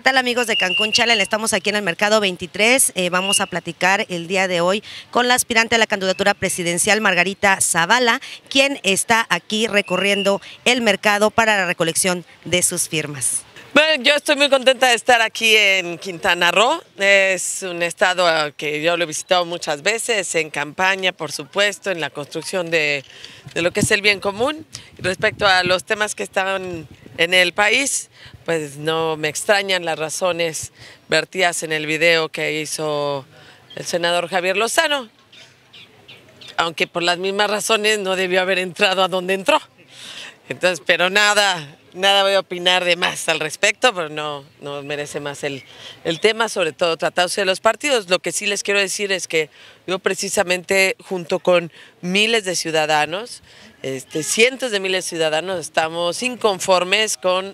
¿Qué tal, amigos de Cancún Challenge? Estamos aquí en el Mercado 23. Vamos a platicar el día de hoy con la aspirante a la candidatura presidencial, Margarita Zavala, quien está aquí recorriendo el mercado para la recolección de sus firmas. Bueno, yo estoy muy contenta de estar aquí en Quintana Roo. Es un estado que yo lo he visitado muchas veces, en campaña, por supuesto, en la construcción de lo que es el bien común. Respecto a los temas que están en el país, pues no me extrañan las razones vertidas en el video que hizo el senador Javier Lozano, aunque por las mismas razones no debió haber entrado a donde entró. Entonces, pero nada voy a opinar de más al respecto, pero no merece más el tema, sobre todo tratándose de los partidos. Lo que sí les quiero decir es que yo precisamente junto con miles de ciudadanos, cientos de miles de ciudadanos, estamos inconformes con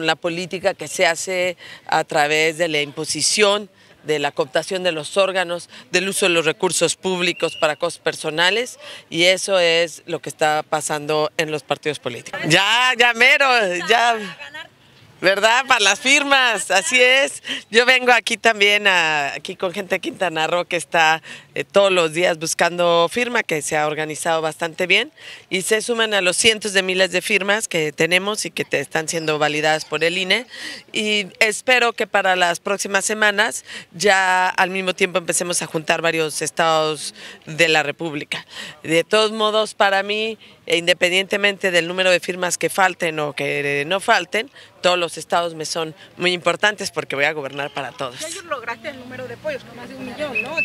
la política que se hace a través de la imposición, de la cooptación de los órganos, del uso de los recursos públicos para cosas personales, y eso es lo que está pasando en los partidos políticos. Ya mero, ya, ¿verdad? Para las firmas, así es. Yo vengo aquí también, aquí con gente de Quintana Roo que está todos los días buscando firma, que se ha organizado bastante bien, y se suman a los cientos de miles de firmas que tenemos y que están siendo validadas por el INE, y espero que para las próximas semanas ya al mismo tiempo empecemos a juntar varios estados de la República. De todos modos, para mí, independientemente del número de firmas que falten o que no falten, todos los estados me son muy importantes porque voy a gobernar para todos. Ya lograste el número de pollos, con más de 1 millón, ¿no?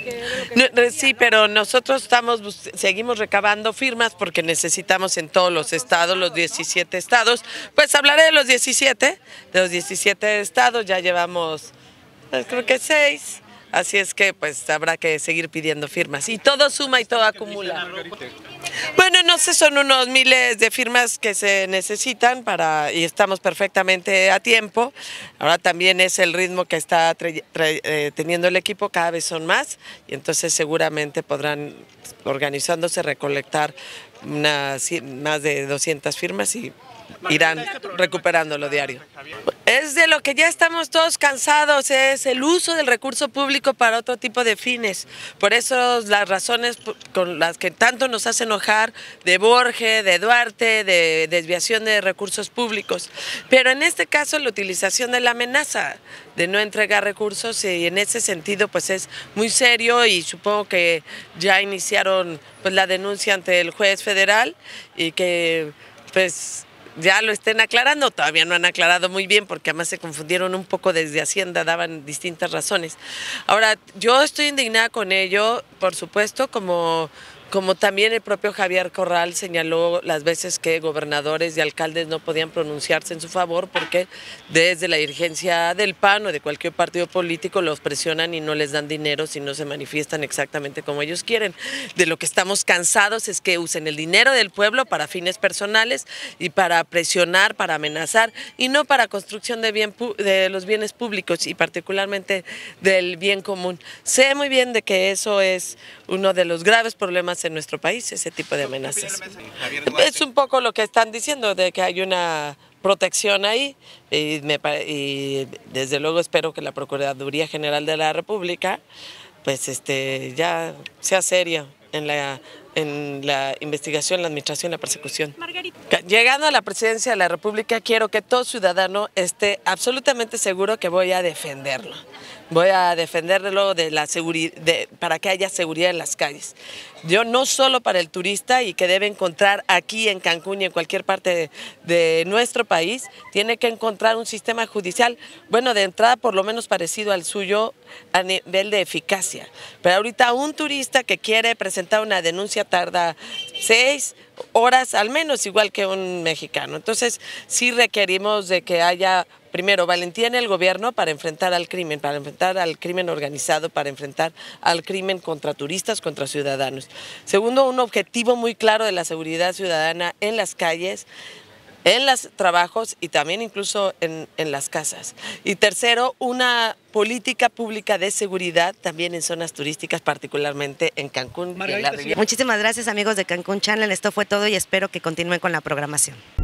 Sí, pero nosotros seguimos recabando firmas porque necesitamos en todos los estados, los 17 estados. Pues hablaré de los 17, estados, ya llevamos pues, creo que 6. Así es que pues habrá que seguir pidiendo firmas y todo suma y todo acumula. Bueno, no sé, son unos miles de firmas que se necesitan y estamos perfectamente a tiempo. Ahora también es el ritmo que está teniendo el equipo, cada vez son más, y entonces seguramente podrán, organizándose, recolectar más de 200 firmas y irán recuperándolo diario. Es de lo que ya estamos todos cansados, es el uso del recurso público para otro tipo de fines. Por eso las razones con las que tanto nos hace enojar de Borges, de Duarte, de desviación de recursos públicos. Pero en este caso la utilización de la amenaza de no entregar recursos, y en ese sentido pues es muy serio, y supongo que ya iniciaron pues la denuncia ante el juez federal y que pues ya lo estén aclarando. Todavía no han aclarado muy bien porque además se confundieron un poco desde Hacienda, daban distintas razones. Ahora, yo estoy indignada con ello, por supuesto, como también el propio Javier Corral señaló las veces que gobernadores y alcaldes no podían pronunciarse en su favor porque desde la dirigencia del PAN o de cualquier partido político los presionan y no les dan dinero si no se manifiestan exactamente como ellos quieren. De lo que estamos cansados es que usen el dinero del pueblo para fines personales y para presionar, para amenazar, y no para construcción de los bienes públicos y particularmente del bien común. Sé muy bien de que eso es uno de los graves problemas en nuestro país, ese tipo de amenazas. Es un poco lo que están diciendo, de que hay una protección ahí, y desde luego espero que la Procuraduría General de la República pues ya sea seria en la investigación, la administración, la persecución. Margarita. Llegando a la presidencia de la República, quiero que todo ciudadano esté absolutamente seguro que voy a defenderlo. Voy a defenderlo para que haya seguridad en las calles. Yo no solo para el turista, y que debe encontrar aquí en Cancún y en cualquier parte de nuestro país, tiene que encontrar un sistema judicial, bueno, de entrada por lo menos parecido al suyo a nivel de eficacia. Pero ahorita un turista que quiere presentar una denuncia tarda 6 horas al menos, igual que un mexicano. Entonces sí requerimos de que haya primero valentía en el gobierno para enfrentar al crimen, organizado, para enfrentar al crimen contra turistas, contra ciudadanos. Segundo, un objetivo muy claro de la seguridad ciudadana en las calles, en los trabajos y también incluso en las casas. Y tercero, una política pública de seguridad también en zonas turísticas, particularmente en Cancún y en la Riviera. Muchísimas gracias, amigos de Cancún Channel. Esto fue todo y espero que continúen con la programación.